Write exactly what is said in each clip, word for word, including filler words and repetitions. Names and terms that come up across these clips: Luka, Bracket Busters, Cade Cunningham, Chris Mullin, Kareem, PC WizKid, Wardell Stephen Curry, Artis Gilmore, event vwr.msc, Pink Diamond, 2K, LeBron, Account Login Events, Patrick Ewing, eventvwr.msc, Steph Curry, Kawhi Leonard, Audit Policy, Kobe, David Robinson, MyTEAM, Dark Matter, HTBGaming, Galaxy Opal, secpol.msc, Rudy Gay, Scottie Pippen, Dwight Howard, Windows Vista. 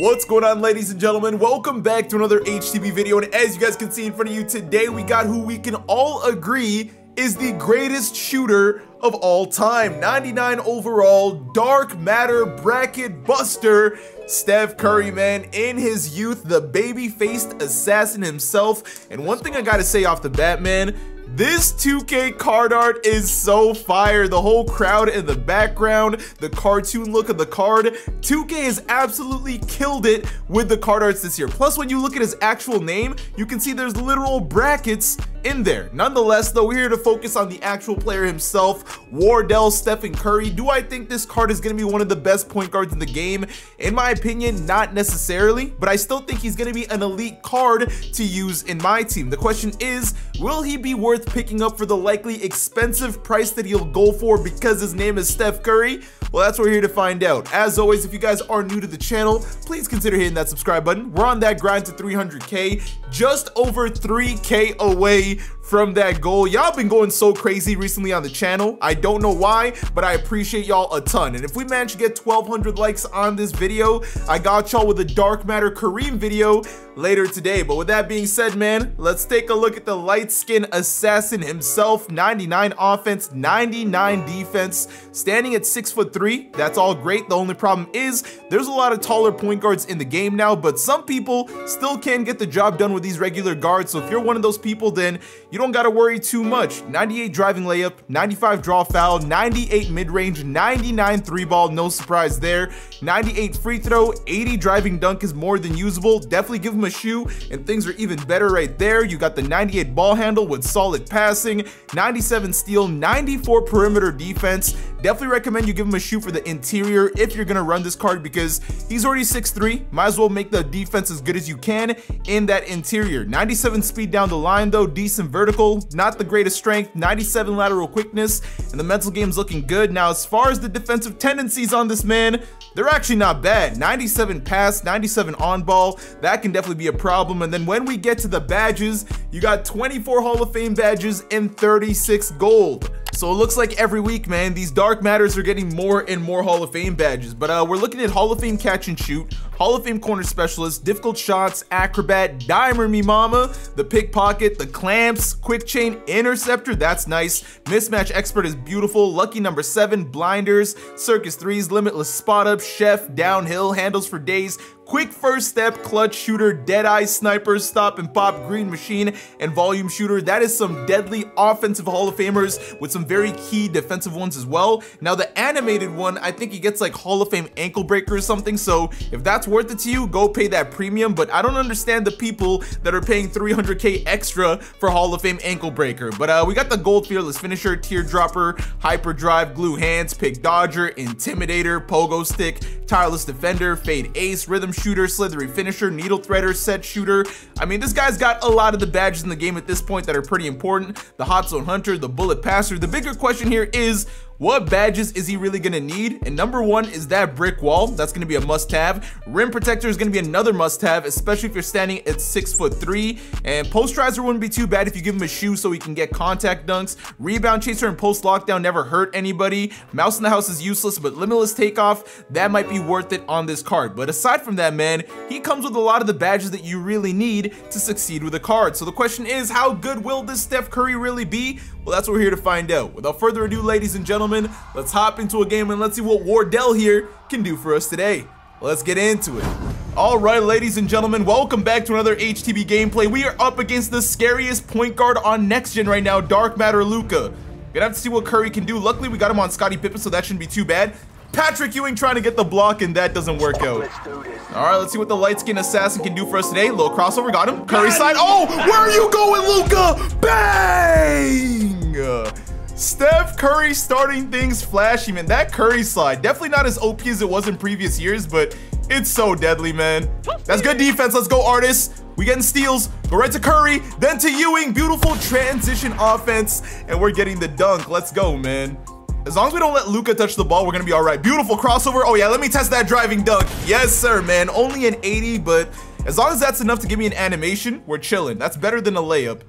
What's going on, ladies and gentlemen? Welcome back to another H T B video, and as you guys can see in front of you today, we got who we can all agree is the greatest shooter of all time. ninety-nine overall, Dark Matter, bracket buster, Steph Curry, man. In his youth, the baby-faced assassin himself. And one thing I gotta say off the bat, man, this two K card art is so fire. The whole crowd in the background, the cartoon look of the card. two K has absolutely killed it with the card arts this year. Plus, when you look at his actual name, you can see there's literal brackets in there. Nonetheless, though, we're here to focus on the actual player himself, Wardell Stephen Curry. Do I think this card is going to be one of the best point guards in the game? In my opinion, not necessarily, but I still think he's going to be an elite card to use in my team. The question is, will he be worth picking up for the likely expensive price that he'll go for because his name is Steph Curry? Well, that's what we're here to find out. As always, if you guys are new to the channel, please consider hitting that subscribe button. We're on that grind to three hundred K, just over three K away from that goal. Y'all been going so crazy recently on the channel. I don't know why, but I appreciate y'all a ton. And if we manage to get twelve hundred likes on this video, I got y'all with a Dark Matter Kareem video later today. But with that being said, man, let's take a look at the light-skinned assassin himself. ninety-nine offense, ninety-nine defense, standing at six foot three. That's all great. The only problem is there's a lot of taller point guards in the game now, but some people still can get the job done with these regular guards. So if you're one of those people, then you don't gotta worry too much. ninety-eight driving layup, ninety-five draw foul, ninety-eight mid-range, ninety-nine three ball, no surprise there. ninety-eight free throw, eighty driving dunk is more than usable. Definitely give him a shoe and things are even better right there. You got the ninety-eight ball handle with solid passing, ninety-seven steal, ninety-four perimeter defense. Definitely recommend you give him a shoe for the interior if you're gonna run this card because he's already six three. Might as well make the defense as good as you can in that interior. ninety-seven speed down the line though, decent vertical, not the greatest strength, ninety-seven lateral quickness, and the mental game's looking good. Now, as far as the defensive tendencies on this man, they're actually not bad. ninety-seven pass, ninety-seven on ball, that can definitely be a problem. And then when we get to the badges, you got twenty-four Hall of Fame badges and thirty-six gold. So it looks like every week, man, these Dark Matters are getting more and more Hall of Fame badges. But uh, we're looking at Hall of Fame catch and shoot, Hall of Fame corner specialist, difficult shots, acrobat, dimer me mama, the pickpocket, the clamps, quick chain, interceptor, that's nice. Mismatch expert is beautiful, lucky number seven, blinders, circus threes, limitless spot up, chef, downhill, handles for days, quick first step, clutch shooter, dead eye sniper, stop and pop, green machine, and volume shooter. That is some deadly offensive Hall of Famers with some very key defensive ones as well. Now the animated one, I think he gets like Hall of Fame ankle breaker or something. So if that's worth it to you, go pay that premium. But I don't understand the people that are paying three hundred K extra for Hall of Fame ankle breaker. But uh, we got the gold fearless finisher, teardropper, hyperdrive, glue hands, pick dodger, intimidator, pogo stick, tireless defender, fade ace, rhythm shooter, slithery finisher, needle threader, set shooter. I mean, this guy's got a lot of the badges in the game at this point that are pretty important. The hot zone hunter, the bullet passer. The bigger question here is, what badges is he really gonna need? And number one is that brick wall. That's gonna be a must-have. Rim protector is gonna be another must-have, especially if you're standing at six foot three. And post riser wouldn't be too bad if you give him a shoe so he can get contact dunks. Rebound chaser and post lockdown never hurt anybody. Mouse in the house is useless, but limitless takeoff, that might be worth it on this card. But aside from that, man, he comes with a lot of the badges that you really need to succeed with a card. So the question is, how good will this Steph Curry really be? Well, that's what we're here to find out. Without further ado, ladies and gentlemen, let's hop into a game and let's see what Wardell here can do for us today. Let's get into it. All right, ladies and gentlemen, welcome back to another H T B gameplay. We are up against the scariest point guard on next gen right now, Dark Matter Luka. Gonna have to see what Curry can do. Luckily, we got him on Scottie Pippen, so that shouldn't be too bad. Patrick Ewing trying to get the block, and that doesn't work out. All right, let's see what the light-skinned assassin can do for us today. Little crossover, got him. Curry side. Oh, where are you going, Luka? Bang! Steph Curry starting things flashy, man. That Curry slide, definitely not as O P as it was in previous years, but it's so deadly, man. That's good defense. Let's go, Artis. We getting steals. Go right to Curry, then to Ewing. Beautiful transition offense, and we're getting the dunk. Let's go, man. As long as we don't let Luka touch the ball, we're gonna be all right. Beautiful crossover. Oh yeah, let me test that driving dunk. Yes, sir, man. Only an eighty, but as long as that's enough to give me an animation, we're chilling. That's better than a layup.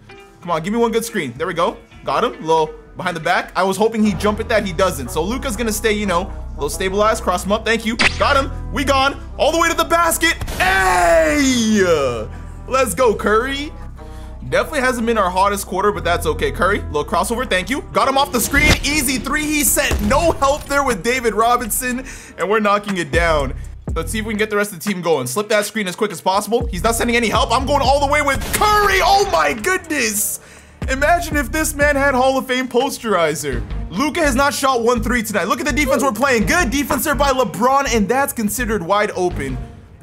Come on, give me one good screen. There we go. Got him. Little behind the back. I was hoping he'd jump at that. He doesn't. So Luka's gonna stay, you know, Little stabilize, cross him up, thank you. Got him, we gone, all the way to the basket. Hey! Let's go, Curry. Definitely hasn't been our hottest quarter, but that's okay. Curry, little crossover, thank you. Got him off the screen, easy three, he set. No help there with David Robinson, and we're knocking it down. Let's see if we can get the rest of the team going. Slip that screen as quick as possible. He's not sending any help. I'm going all the way with Curry, oh my goodness. Imagine if this man had Hall of Fame posterizer. Luka has not shot one three tonight. Look at the defense we're playing. Good defense there by LeBron, and that's considered wide open.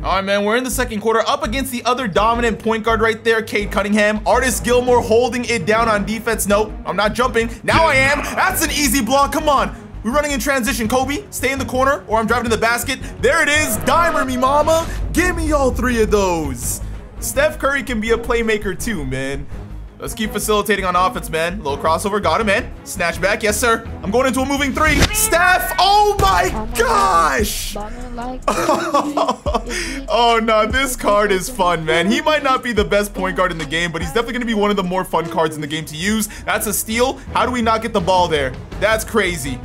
All right, man, we're in the second quarter, up against the other dominant point guard right there, Cade Cunningham. Artis Gilmore holding it down on defense. No, I'm not jumping. Now I am. That's an easy block. Come on. We're running in transition. Kobe, stay in the corner, or I'm driving to the basket. There it is. Dimer me, mama. Give me all three of those. Steph Curry can be a playmaker too, man. Let's keep facilitating on offense, man. Little crossover. Got him, man. Snatch back. Yes, sir. I'm going into a moving three. Steph. Oh, my gosh. Oh, no. This card is fun, man. He might not be the best point guard in the game, but he's definitely going to be one of the more fun cards in the game to use. That's a steal. How do we not get the ball there? That's crazy.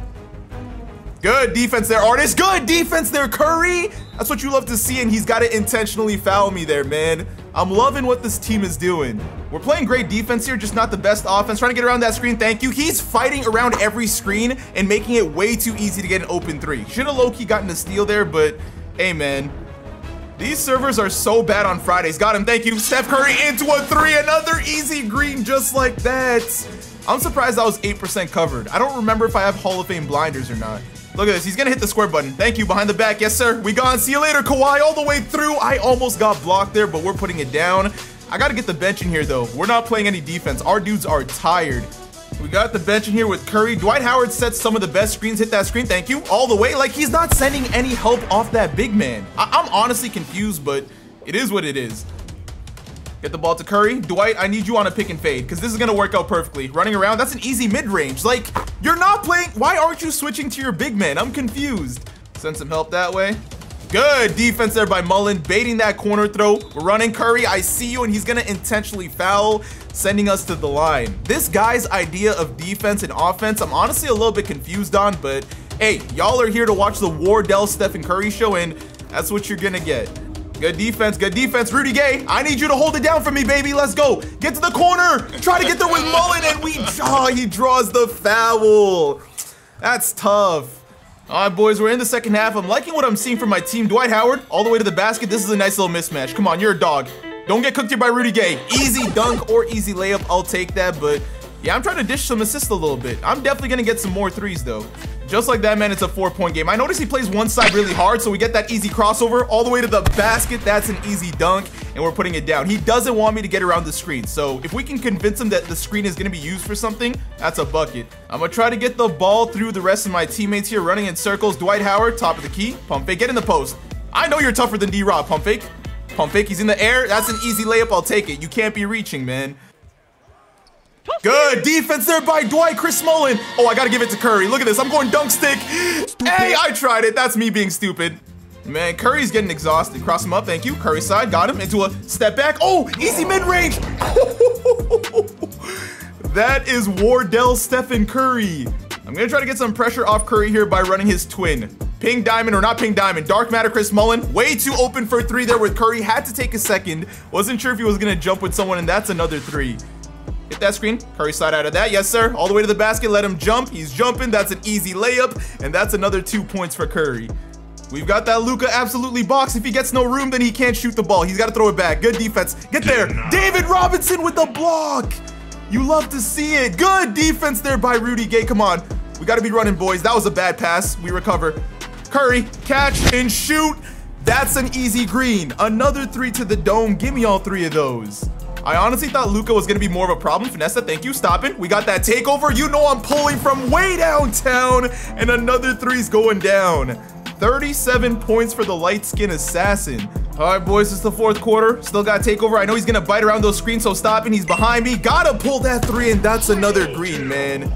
Good defense there, Artis. Good defense there, Curry. That's what you love to see, and he's got to intentionally foul me there, man. I'm loving what this team is doing. We're playing great defense here, just not the best offense. Trying to get around that screen, thank you. He's fighting around every screen and making it way too easy to get an open three. Should have low-key gotten a steal there, but hey, man. These servers are so bad on Fridays. Got him, thank you. Steph Curry into a three, another easy green just like that. I'm surprised I was eight percent covered. I don't remember if I have Hall of Fame blinders or not. Look at this, he's gonna hit the square button. Thank you, behind the back, yes sir. We gone, see you later, Kawhi, all the way through. I almost got blocked there, but we're putting it down. I gotta get the bench in here though. We're not playing any defense. Our dudes are tired. We got the bench in here with Curry. Dwight Howard sets some of the best screens. Hit that screen, thank you, all the way. Like, he's not sending any help off that big man. I I'm honestly confused, but it is what it is. Get the ball to Curry. Dwight, I need you on a pick and fade because this is gonna work out perfectly. Running around, that's an easy mid-range. Like, you're not playing, why aren't you switching to your big man? I'm confused. Send some help that way. Good defense there by Mullin, baiting that corner throw. We're running Curry, I see you, and he's gonna intentionally foul, sending us to the line. This guy's idea of defense and offense, I'm honestly a little bit confused on, but hey, y'all are here to watch the Wardell Stephen Curry show, and that's what you're gonna get. Good defense, good defense. Rudy Gay, I need you to hold it down for me, baby. Let's go. Get to the corner. Try to get there with Mullin, and we, oh, he draws the foul. That's tough. All right, boys, we're in the second half. I'm liking what I'm seeing from my team. Dwight Howard, all the way to the basket. This is a nice little mismatch. Come on, you're a dog. Don't get cooked here by Rudy Gay. Easy dunk or easy layup. I'll take that, but yeah, I'm trying to dish some assists a little bit. I'm definitely going to get some more threes, though. Just like that, man, it's a four-point game. I notice he plays one side really hard, so we get that easy crossover all the way to the basket. That's an easy dunk, and we're putting it down. He doesn't want me to get around the screen, so if we can convince him that the screen is going to be used for something, that's a bucket. I'm going to try to get the ball through the rest of my teammates here, running in circles. Dwight Howard, top of the key. Pump fake, get in the post. I know you're tougher than D-Rob, pump fake. Pump fake, he's in the air. That's an easy layup. I'll take it. You can't be reaching, man. Good defense there by Dwight. Chris Mullin. Oh, I got to give it to Curry. Look at this. I'm going dunk stick. Stupid. Hey, I tried it. That's me being stupid. Man, Curry's getting exhausted. Cross him up. Thank you. Curry side. Got him into a step back. Oh, easy mid-range. That is Wardell Stephen Curry. I'm going to try to get some pressure off Curry here by running his twin. Ping Diamond or not Ping Diamond. Dark Matter, Chris Mullin. Way too open for three there with Curry. Had to take a second. Wasn't sure if he was going to jump with someone, and that's another three. Hit that screen. Curry slide out of that. Yes, sir. All the way to the basket. Let him jump. He's jumping. That's an easy layup. And that's another two points for Curry. We've got that Luka absolutely box. If he gets no room, then he can't shoot the ball. He's got to throw it back. Good defense. Get there. David Robinson with the block. You love to see it. Good defense there by Rudy Gay. Come on. We got to be running, boys. That was a bad pass. We recover. Curry, catch and shoot. That's an easy green. Another three to the dome. Give me all three of those. I honestly thought Luka was going to be more of a problem. Vanessa, thank you. Stop it. We got that takeover. You know I'm pulling from way downtown. And another three's going down. thirty-seven points for the light-skin assassin. All right, boys, it's the fourth quarter. Still got takeover. I know he's going to bite around those screens, so stop it. He's behind me. Got to pull that three, and that's another green, man.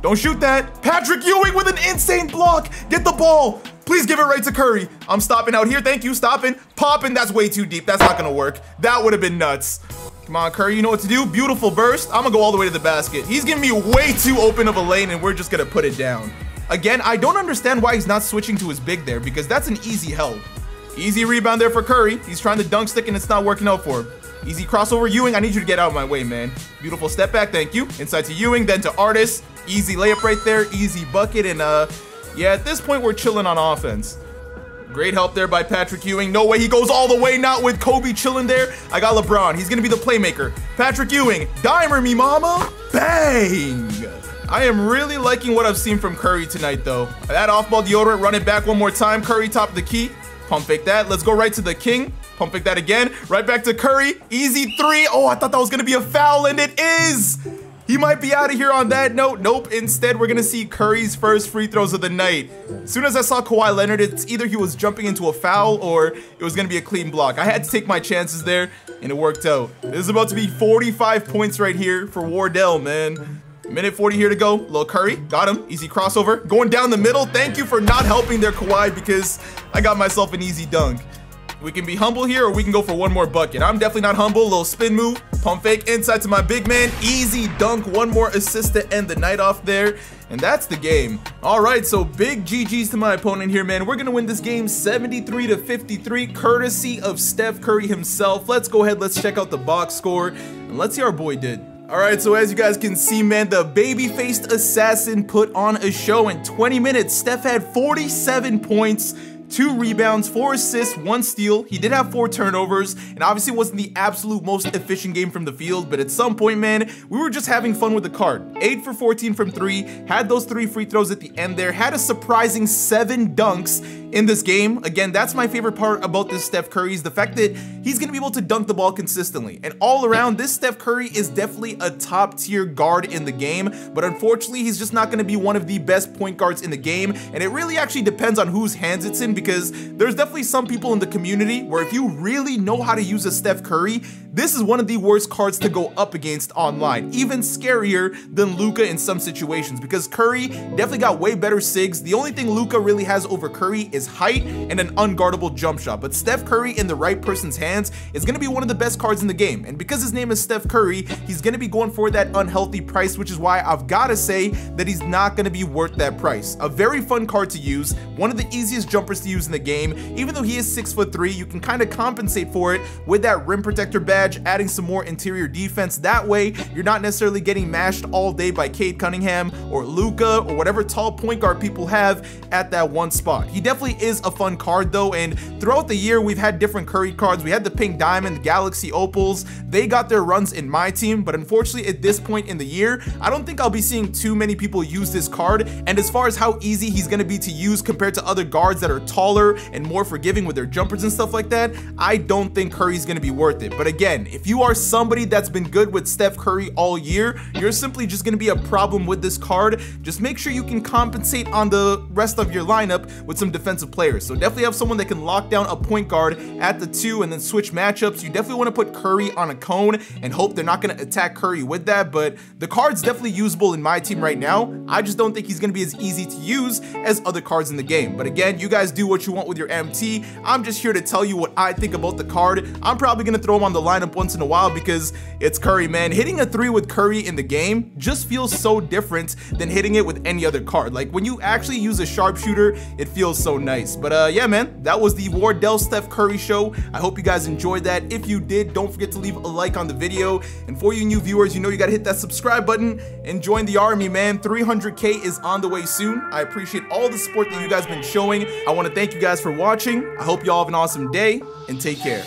Don't shoot that. Patrick Ewing with an insane block. Get the ball. Please give it right to Curry. I'm stopping out here. Thank you. Stopping. Popping. That's way too deep. That's not going to work. That would have been nuts. Come on, Curry. You know what to do. Beautiful burst. I'm going to go all the way to the basket. He's giving me way too open of a lane, and we're just going to put it down. Again, I don't understand why he's not switching to his big there, because that's an easy help. Easy rebound there for Curry. He's trying to dunk stick and it's not working out for him. Easy crossover, Ewing. I need you to get out of my way, man. Beautiful step back, thank you. Inside to Ewing, then to Artis. Easy layup right there, easy bucket, and uh, yeah, at this point, we're chilling on offense. Great help there by Patrick Ewing. No way, he goes all the way, not with Kobe chilling there. I got LeBron, he's gonna be the playmaker. Patrick Ewing, dimer me mama, bang! I am really liking what I've seen from Curry tonight, though. That off-ball deodorant, run it back one more time. Curry, top of the key, pump fake that. Let's go right to the king. Pump fake that again, right back to Curry. Easy three. Oh, I thought that was gonna be a foul, and it is! He might be out of here on that note. Nope, instead we're gonna see Curry's first free throws of the night. As soon as I saw Kawhi Leonard, it's either he was jumping into a foul or it was gonna be a clean block. I had to take my chances there, and it worked out. This is about to be forty-five points right here for Wardell, man. minute forty here to go. Lil Curry, got him. Easy crossover. Going down the middle. Thank you for not helping there, Kawhi, because I got myself an easy dunk. We can be humble here, or we can go for one more bucket. I'm definitely not humble. Little spin move, pump fake, inside to my big man. Easy dunk, one more assist to end the night off there. And that's the game. All right, so big G Gs to my opponent here, man. We're gonna win this game seventy-three to fifty-three, courtesy of Steph Curry himself. Let's go ahead, let's check out the box score, and let's see how our boy did. All right, so as you guys can see, man, the baby-faced assassin put on a show in twenty minutes. Steph had forty-seven points, two rebounds, four assists, one steal. He did have four turnovers, and obviously wasn't the absolute most efficient game from the field, but at some point, man, we were just having fun with the card. eight for fourteen from three, had those three free throws at the end there, had a surprising seven dunks in this game. Again, that's my favorite part about this Steph Curry, is the fact that he's gonna be able to dunk the ball consistently. And all around, this Steph Curry is definitely a top tier guard in the game, but unfortunately, he's just not gonna be one of the best point guards in the game. And it really actually depends on whose hands it's in, because there's definitely some people in the community where if you really know how to use a Steph Curry, this is one of the worst cards to go up against online, even scarier than Luka in some situations, because Curry definitely got way better sigs. The only thing Luka really has over Curry is height and an unguardable jump shot, but Steph Curry in the right person's hands is gonna be one of the best cards in the game. And because his name is Steph Curry, he's gonna be going for that unhealthy price, which is why I've gotta say that he's not gonna be worth that price. A very fun card to use, one of the easiest jumpers to use in the game. Even though he is six foot three, you can kind of compensate for it with that rim protector badge, adding some more interior defense. That way, you're not necessarily getting mashed all day by Cade Cunningham or Luka or whatever tall point guard people have at that one spot. He definitely is a fun card though, and throughout the year, we've had different Curry cards. We had the Pink Diamond, the Galaxy Opals. They got their runs in my team, but unfortunately, at this point in the year, I don't think I'll be seeing too many people use this card. And as far as how easy he's gonna be to use compared to other guards that are taller and more forgiving with their jumpers and stuff like that, I don't think Curry's gonna be worth it. But again, if you are somebody that's been good with Steph Curry all year, you're simply just gonna be a problem with this card. Just make sure you can compensate on the rest of your lineup with some defensive players. So definitely have someone that can lock down a point guard at the two and then switch matchups. You definitely wanna put Curry on a cone and hope they're not gonna attack Curry with that, but the card's definitely usable in my team right now. I just don't think he's gonna be as easy to use as other cards in the game. But again, you guys do what you want with your M T. I'm just here to tell you what I think about the card. I'm probably gonna throw him on the lineup once in a while because it's Curry, man. Hitting a three with Curry in the game just feels so different than hitting it with any other card. Like when you actually use a sharpshooter, it feels so nice. But uh, yeah, man, that was the Wardell Steph Curry show. I hope you guys enjoyed that. If you did, don't forget to leave a like on the video. And for you new viewers, you know you gotta hit that subscribe button and join the army, man. three hundred K is on the way soon. I appreciate all the support that you guys been showing. I wanna thank you guys for watching. I hope y'all have an awesome day and take care.